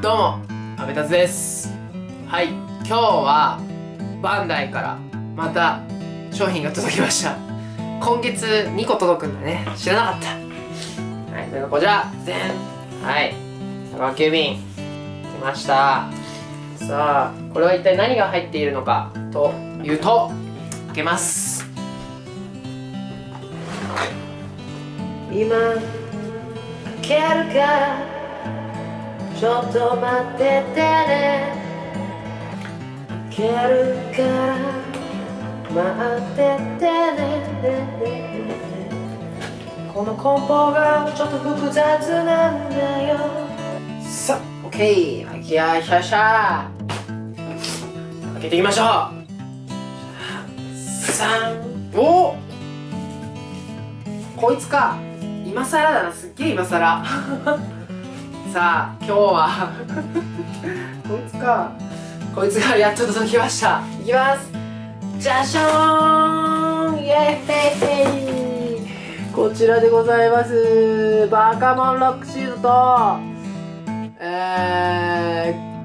どうも、阿部達です。はい、今日はバンダイからまた商品が届きました。今月2個届くんだね。知らなかった。はい、それがこちら、全はい、佐川急便来ました。さあ、これは一体何が入っているのかというと、開けます。今開けるからちょっと待っててね、開けるから待っててね。この梱包がちょっと複雑なんだよ。さあ、オッケー、開きやしゃしゃー、開けていきましょう。3、おっ、こいつか。今更だな、すっげえ今更さあ、今日はこいつがやっと届きました。いきます。じゃしょーん、イエーイ。こちらでございます。バカモンロックシールドと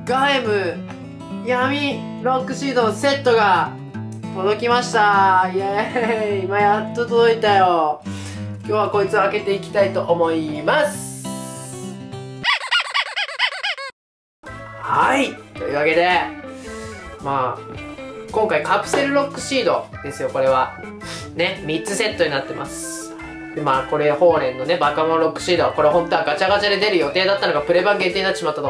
ガエム闇ロックシールドのセットが届きました。イエーイ、今やっと届いたよ。今日はこいつを開けていきたいと思います。はい、というわけで、まあ今回カプセルロックシードですよ。これはね、3つセットになってます。で、まあこれホーレンのねバカモンロックシード、これ本当はガチャガチャで出る予定だったのがプレ版限定になっちまったとい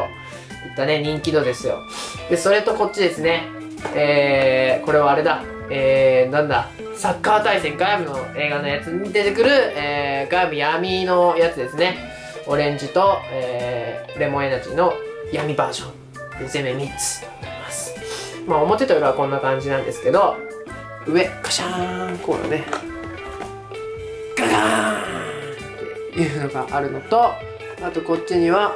ったね、人気度ですよ。でそれとこっちですね、これはあれだ、なんだ、サッカー対戦、ガイムの映画のやつに出てくる、ガイム闇のやつですね。オレンジと、レモンエナジーの闇バージョンで全部3つになります。まあ表と裏はこんな感じなんですけど、上カシャーン、こうだね、ガガーンっていうのがあるのと、あとこっちには、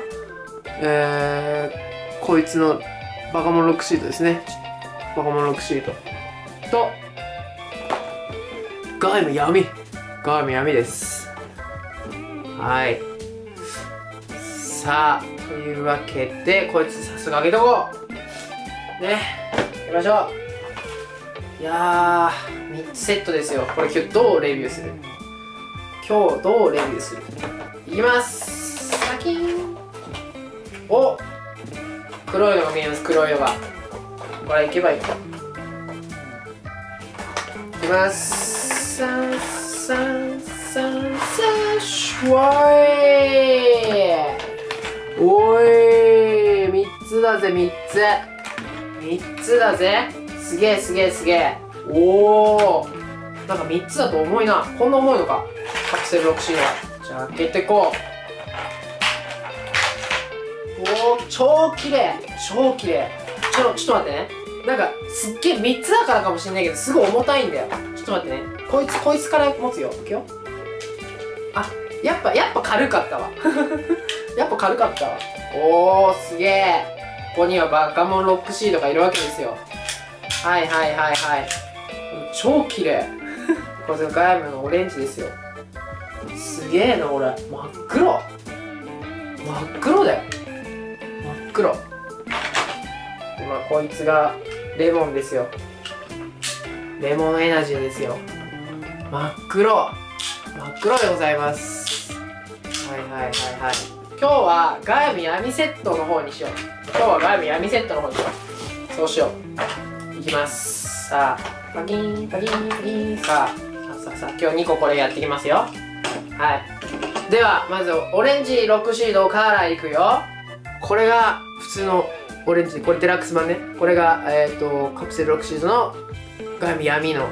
こいつのバカモンロックシートですね。バカモンロックシートとガイム闇です。はい、さあというわけで、こいつ早速開けとこうね、開けましょう。いやー、3つセットですよ。これ今日どうレビューする、いきます。サキーン、お、黒いのが見えます。黒いのが、これいけばいい、いきます。シュワイ、おい、3つだぜ。すげえ。おお、なんか3つだと重いな。こんな重いのか、カプセルロックシールは。じゃあ開けてこう。おお、超綺麗。ちょっと待ってね、なんかすっげえ3つだからかもしれないけど、すごい重たいんだよ。ちょっと待ってね、こいつから持つよ。いくよ。あ、やっぱ軽かったわおー、すげえ。ここにはバカモンロックシードがいるわけですよ。はい、超綺麗これガイムのオレンジですよ。すげえな、これ真っ黒だよ。まあ、こいつがレモンですよ。レモンエナジーですよ。真っ黒でございます。はい、今日はガイム闇セットの方にしよう。そうしよう。いきます。さあ、パキーン。さあ今日2個これやっていきますよ。はい、ではまずオレンジロックシードからいくよ。これが普通のオレンジ、これデラックス版ね。これが、カプセルロックシードのガイム闇の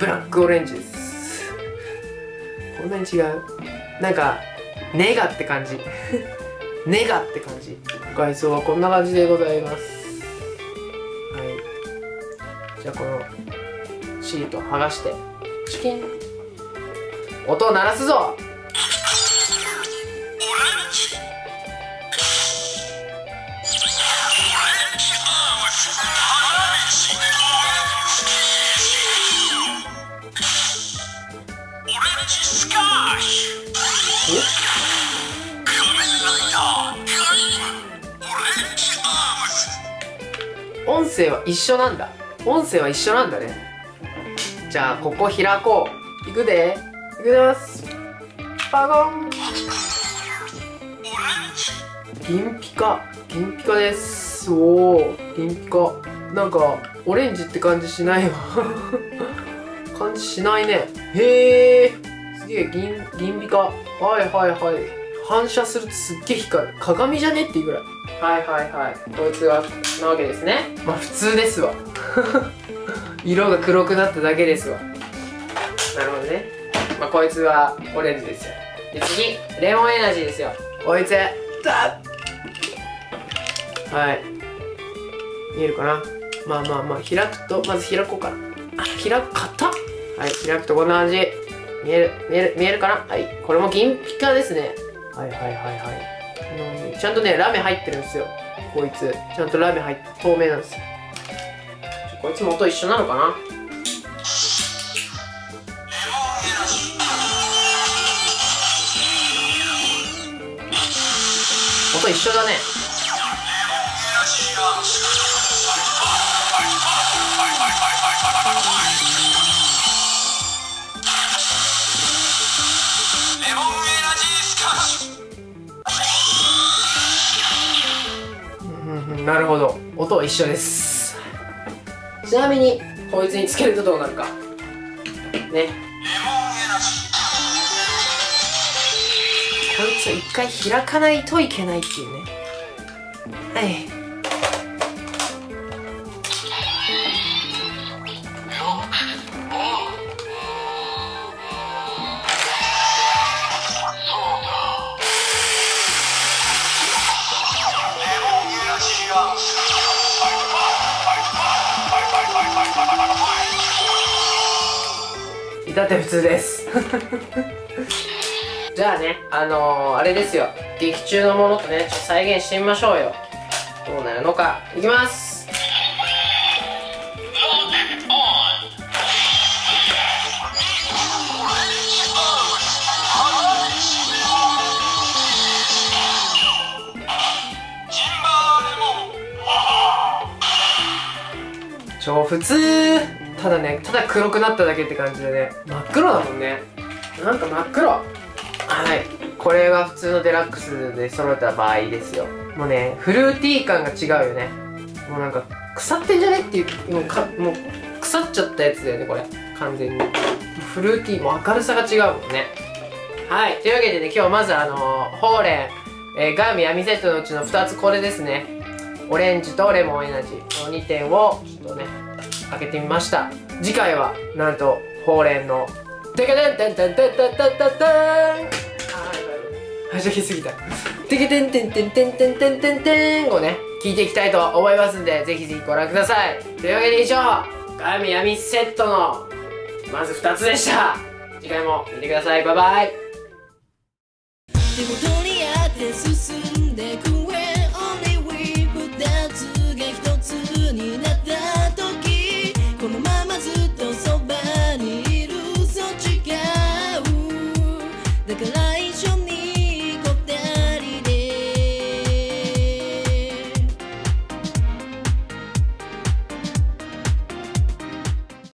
ブラックオレンジです。こんなに違う、なんかネガって感じ外装はこんな感じでございます。はい、じゃあこのシートを剥がしてチキン、音を鳴らすぞ。音声は一緒なんだ。音声は一緒なんだね。じゃあ、ここ開こう。いくでー。いくでーす。パゴン。銀ピカ。銀ピカです。おー、銀ピカ。なんか、オレンジって感じしないわ。感じしないね。へー。すげえ、銀ピカ。はいはいはい。反射するとすっげえ光る。鏡じゃねっていうぐらい。はいはいはい。こいつがなわけですね。まあ普通ですわ。色が黒くなっただけですわ。なるほどね。まあこいつはオレンジですよ。で次、レモンエナジーですよ。こいつだっ、はい。見えるかな。まあまあまあ開くと、まず開こうかな。あ、開く方、はい、開くとこんな感じ。見えるかな。はい。これも銀ピカですね。はいはいはいはい、ちゃんとねラメ入ってるんですよ。こいつちゃんとラメ入って透明なんですよ。こいつも音一緒なのかな。音一緒だね。なるほど、音は一緒です。ちなみにこいつにつけるとどうなるかね。こいつは一回開かないといけないっていうね。はい、だって普通です。じゃあね、あれですよ。劇中のものとね、ちょっと再現してみましょうよ。どうなるのか、いきます。超普通。ただね、ただ黒くなっただけって感じでね、真っ黒だもんね。なんか真っ黒。はい、これが普通のデラックスで揃えた場合ですよ。もうね、フルーティー感が違うよね。もうなんか腐ってんじゃねっていう、もう腐っちゃったやつだよね、これ完全に。フルーティー、もう明るさが違うもんね。はい、というわけでね、今日まずほうれん、ガーミン網セットのうちの2つ、これですね、オレンジとレモンエナジー、この2点をちょっとね開けてみました。次回はなんとほうれんのテケテンテンテンテンテンテンテンテン、はしゃぎすぎた。テケテンテンテンテンテンテンテンテンをね聞いていきたいと思いますんで、ぜひぜひご覧ください。というわけで以上、ガーミン網セットのまず2つでした。次回も見てください。バイバイ。